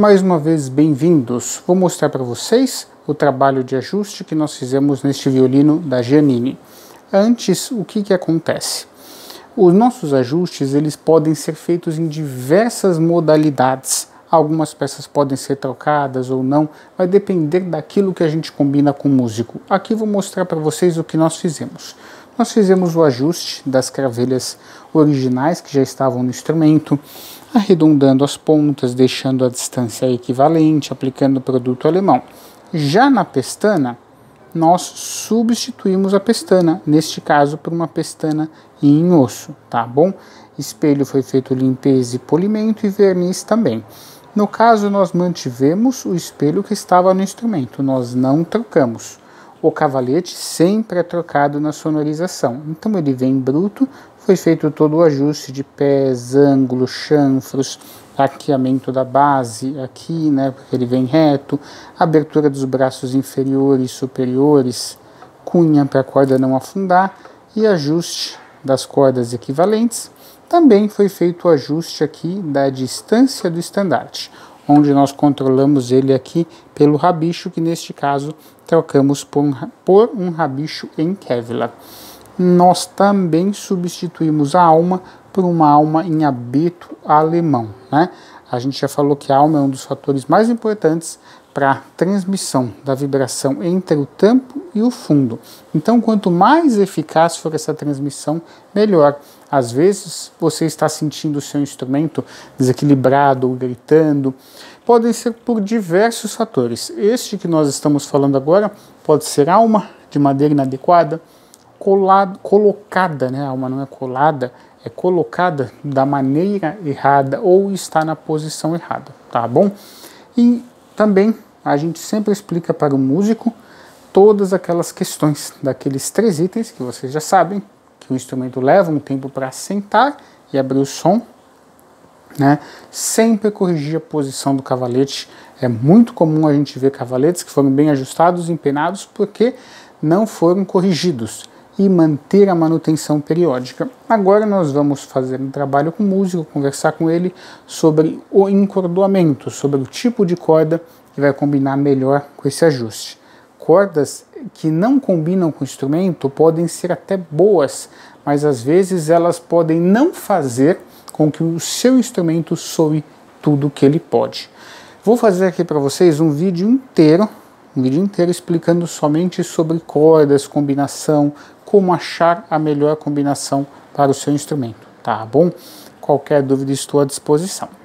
Mais uma vez, bem-vindos! Vou mostrar para vocês o trabalho de ajuste que nós fizemos neste violino da Giannini. Antes, o que acontece? Os nossos ajustes, eles podem ser feitos em diversas modalidades. Algumas peças podem ser trocadas ou não, vai depender daquilo que a gente combina com o músico. Aqui vou mostrar para vocês o que nós fizemos. Nós fizemos o ajuste das cravelhas originais que já estavam no instrumento, arredondando as pontas, deixando a distância equivalente, aplicando o produto alemão. Já na pestana, nós substituímos a pestana, neste caso por uma pestana em osso, tá bom? Espelho foi feito limpeza e polimento e verniz também. No caso, nós mantivemos o espelho que estava no instrumento, nós não trocamos. O cavalete sempre é trocado na sonorização, então ele vem bruto, foi feito todo o ajuste de pés, ângulos, chanfros, arqueamento da base aqui, né, porque ele vem reto, abertura dos braços inferiores e superiores, cunha para a corda não afundar e ajuste das cordas equivalentes. Também foi feito o ajuste aqui da distância do estandarte, onde nós controlamos ele aqui pelo rabicho, que neste caso trocamos por um rabicho em Kevlar. Nós também substituímos a alma por uma alma em abeto alemão, né? A gente já falou que a alma é um dos fatores mais importantes para a transmissão da vibração entre o tampo e o fundo. Então, quanto mais eficaz for essa transmissão, melhor. Às vezes, você está sentindo o seu instrumento desequilibrado ou gritando. Podem ser por diversos fatores. Este que nós estamos falando agora pode ser alma de madeira inadequada, colocada, né? A alma não é colada, é colocada da maneira errada ou está na posição errada, tá bom? E também a gente sempre explica para o músico todas aquelas questões daqueles 3 itens que vocês já sabem, que o instrumento leva um tempo para assentar e abrir o som, né? Sempre corrigir a posição do cavalete. É muito comum a gente ver cavaletes que foram bem ajustados, empenados, porque não foram corrigidos. E manter a manutenção periódica. Agora nós vamos fazer um trabalho com o músico, conversar com ele sobre o encordoamento, sobre o tipo de corda que vai combinar melhor com esse ajuste. Cordas que não combinam com o instrumento podem ser até boas, mas às vezes elas podem não fazer com que o seu instrumento soe tudo o que ele pode. Vou fazer aqui para vocês um vídeo inteiro explicando somente sobre cordas, combinação, como achar a melhor combinação para o seu instrumento, tá bom? Qualquer dúvida, estou à disposição.